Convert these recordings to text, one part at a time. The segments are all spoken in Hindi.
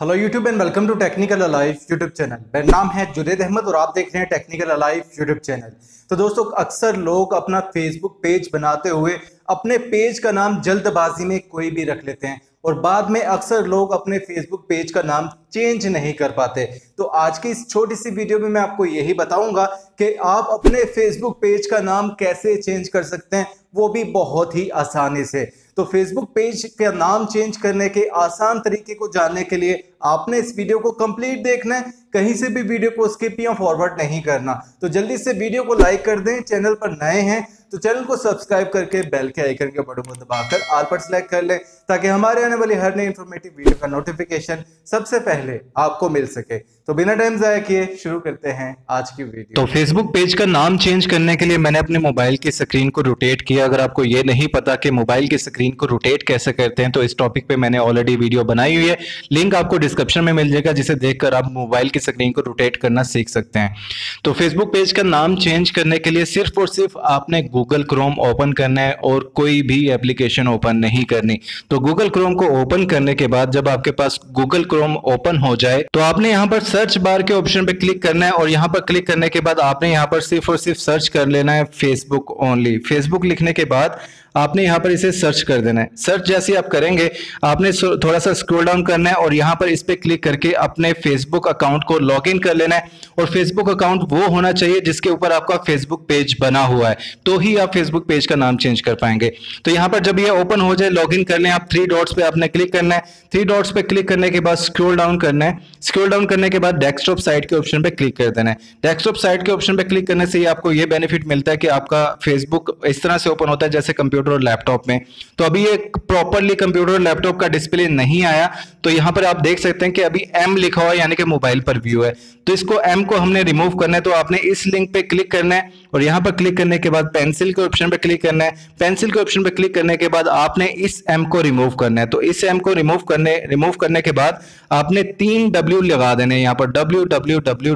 Hello YouTube and welcome to technical alive YouTube channel. मेरा नाम है जुनैद अहमद और आप देख रहे हैं टेक्निकल अलाइव यूट्यूब चैनल। तो दोस्तों, अक्सर लोग अपना फेसबुक पेज बनाते हुए अपने पेज का नाम जल्दबाजी में कोई भी रख लेते हैं और बाद में अक्सर लोग अपने फेसबुक पेज का नाम चेंज नहीं कर पाते। तो आज की इस छोटी सी वीडियो में मैं आपको यही बताऊंगा कि आप अपने फेसबुक पेज का नाम कैसे चेंज कर सकते हैं, वो भी बहुत ही आसानी से। तो फेसबुक पेज का नाम चेंज करने के आसान तरीके को जानने के लिए आपने इस वीडियो को कंप्लीट देखना है, कहीं से भी वीडियो को स्किप या फॉरवर्ड नहीं करना। तो जल्दी से वीडियो को लाइक कर दें, चैनल पर नए हैं तो चैनल को सब्सक्राइब करके बेल के आइकन के बटन को दबाकर ऑल पर सेलेक्ट कर लें ताकि हमारे आने वाली हर नई इंफॉर्मेटिव वीडियो का नोटिफिकेशन सबसे पहले आपको मिल सके। तो बिना टाइम जाया किए शुरू करते हैं आज की वीडियो। तो फेसबुक पेज का नाम चेंज करने के लिए मैंने अपने मोबाइल की स्क्रीन को रोटेट किया। अगर आपको ये नहीं पता कि मोबाइल की स्क्रीन को रोटेट कैसे करते हैं तो इस टॉपिक पे मैंने ऑलरेडी वीडियो बनाई हुई है, लिंक आपको डिस्क्रिप्शन में मिल जाएगा, जिसे देखकर आप मोबाइल की स्क्रीन को रोटेट करना सीख सकते हैं। तो फेसबुक पेज का नाम चेंज करने के लिए सिर्फ और सिर्फ आपने गूगल क्रोम ओपन करना है और कोई भी एप्लीकेशन ओपन नहीं करनी। तो गूगल क्रोम को ओपन करने के बाद जब आपके पास गूगल क्रोम ओपन हो जाए तो आपने यहाँ पर सर्च बार के ऑप्शन पे क्लिक करना है और यहाँ पर क्लिक करने के बाद आपने यहाँ पर सिर्फ और सिर्फ सर्च कर लेना है फेसबुक ओनली। फेसबुक लिखने के बाद आपने यहाँ पर इसे सर्च कर देना है। सर्च जैसे आप करेंगे आपने थोड़ा सा स्क्रॉल डाउन करना है और यहाँ पर इस पे क्लिक करके अपने फेसबुक अकाउंट को लॉगिन कर लेना है। और फेसबुक अकाउंट वो होना चाहिए जिसके ऊपर आपका फेसबुक पेज बना हुआ है, तो ही आप फेसबुक पेज का नाम चेंज कर पाएंगे। तो यहाँ पर जब ये ओपन हो जाए, लॉगिन कर लें आप, थ्री डॉट्स पे आपने क्लिक करना है। थ्री डॉट्स पे क्लिक करने के बाद स्क्रॉल डाउन करना है। स्क्रॉल डाउन करने के बाद डेस्कटॉप साइट के ऑप्शन पे क्लिक कर देना है। डेस्कटॉप साइट के ऑप्शन पे क्लिक करने से आपको ये बेनिफिट मिलता है कि आपका फेसबुक इस तरह से ओपन होता है जैसे कंप्यूटर और लैपटॉप में। तो अभी ये प्रॉपर्ली कंप्यूटर और लैपटॉप का डिस्प्ले नहीं आया, तो यहां पर आप देख सकते हैं कि अभी M लिखा हुआ है, यानी कि मोबाइल पर व्यू है। तो इसको M को हमने रिमूव करना है, तो आपने इस लिंक पे क्लिक करना है और यहां पर क्लिक करने के बाद पेंसिल के ऑप्शन पे क्लिक करना है। पेंसिल के ऑप्शन पे क्लिक करने के बाद आपने इस M को रिमूव करना है। तो इस M को रिमूव करने के बाद आपने 3W लगा देने हैं यहाँ पर, www.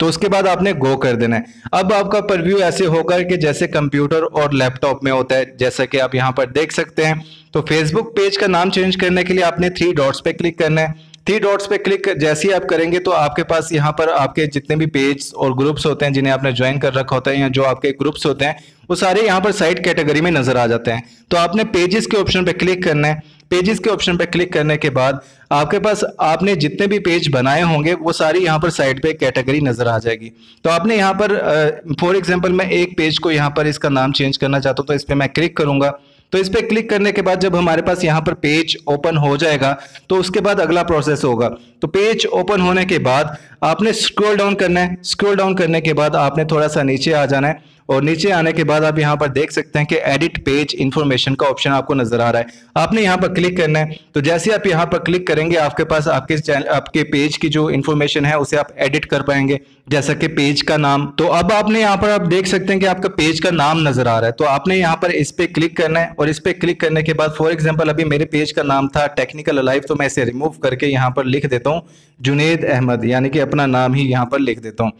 तो उसके बाद आपने गो कर देना है। अब आपका परव्यू ऐसे होगा कि जैसे कंप्यूटर और लैपटॉप में होता है, जैसा कि आप यहां पर देख सकते हैं। तो फेसबुक पेज का नाम चेंज करने के लिए आपने थ्री डॉट्स पे क्लिक करना है। थ्री डॉट्स पे क्लिक जैसे ही आप करेंगे तो आपके पास यहाँ पर आपके जितने भी पेज और ग्रुप्स होते हैं जिन्हें आपने ज्वाइन कर रखा होता है या जो आपके ग्रुप्स होते हैं वो सारे यहाँ पर साइड कैटेगरी में नजर आ जाते हैं। तो आपने पेजेस के ऑप्शन पे क्लिक करना है। पेजेस के ऑप्शन पे क्लिक करने के बाद आपके पास आपने जितने भी पेज बनाए होंगे वो सारी यहाँ पर साइड पे कैटेगरी नजर आ जाएगी। तो आपने यहाँ पर फॉर एग्जाम्पल मैं एक पेज को यहाँ पर इसका नाम चेंज करना चाहता हूँ, तो इस पर मैं क्लिक करूंगा। तो इस पे क्लिक करने के बाद जब हमारे पास यहाँ पर पेज ओपन हो जाएगा तो उसके बाद अगला प्रोसेस होगा। तो पेज ओपन होने के बाद आपने स्क्रॉल डाउन करना है। स्क्रॉल डाउन करने के बाद आपने थोड़ा सा नीचे आ जाना है और नीचे आने के बाद आप यहाँ पर देख सकते हैं कि एडिट पेज इन्फॉर्मेशन का ऑप्शन आपको नजर आ रहा है। आपने यहाँ पर क्लिक करना है। तो जैसे आप यहाँ पर क्लिक करेंगे आपके पास आपके पेज की जो इन्फॉर्मेशन है उसे आप एडिट कर पाएंगे, जैसा कि पेज का नाम। तो अब आपने यहाँ पर आप देख सकते हैं कि आपका पेज का नाम नजर आ रहा है। तो आपने यहाँ पर इस पे क्लिक करना है और इस पे क्लिक करने के बाद फॉर एग्जाम्पल अभी मेरे पेज का नाम था टेक्निकल अलाइव, तो मैं इसे रिमूव करके यहाँ पर लिख देता हूँ जुनैद अहमद, यानी कि अपना नाम ही यहाँ पर लिख देता हूँ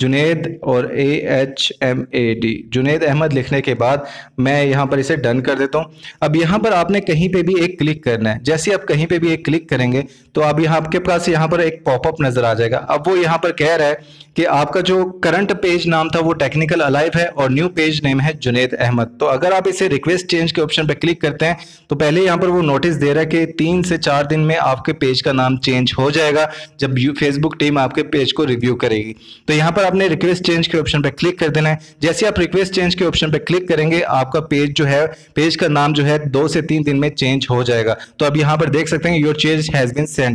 जुनैद और AHMAD जुनैद अहमद लिखने के बाद मैं यहाँ पर इसे डन कर देता हूँ। अब यहाँ पर आपने कहीं पे भी एक क्लिक करना है। जैसे आप कहीं पे भी एक क्लिक करेंगे तो अब यहाँ आपके पास यहाँ पर एक पॉपअप नजर आ जाएगा। अब वो यहाँ पर कह रहा है कि आपका जो करंट पेज नाम था वो टेक्निकल अलाइव है और न्यू पेज नेम है जुनैद अहमद। तो अगर आप इसे रिक्वेस्ट चेंज के ऑप्शन पर क्लिक करते हैं तो पहले यहाँ पर वो नोटिस दे रहा है कि 3 से 4 दिन में आपके पेज का नाम चेंज हो जाएगा जब फेसबुक टीम आपके पेज को रिव्यू करेगी। तो यहाँ पर आपने रिक्वेस्ट चेंज के ऑप्शन पर क्लिक कर देना है। जैसे आप रिक्वेस्ट चेंज के ऑप्शन पर क्लिक करेंगे आपका पेज जो है, पेज का नाम जो है 2 से 3 दिन में चेंज हो जाएगा। तो अब यहाँ पर देख सकते हैं your change has been sent.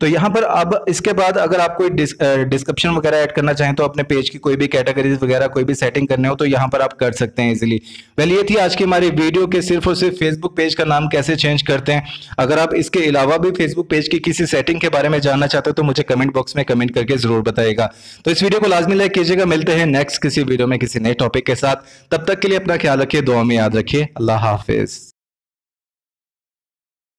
तो यहाँ पर अब इसके बाद अगर आप कोई डिस्क्रिप्शन वगैरह ऐड करना चाहें तो अपने पेज की कोई भी कैटेगरीज वगैरह कोई भी सेटिंग करने हो तो यहाँ पर आप कर सकते हैं इजीली। वेल, ये थी आज की हमारी वीडियो के सिर्फ और सिर्फ फेसबुक पेज का नाम कैसे चेंज करते हैं। अगर आप इसके अलावा भी फेसबुक पेज की किसी सेटिंग के बारे में जानना चाहते हो तो मुझे कमेंट बॉक्स में कमेंट करके जरूर बताएगा। तो इस वीडियो को लाजमी लाइक कीजिएगा। मिलते हैं नेक्स्ट किसी वीडियो में किसी नए टॉपिक के साथ। तब तक के लिए अपना ख्याल रखिए, दुआ में याद रखिए। अल्लाह हाफिज।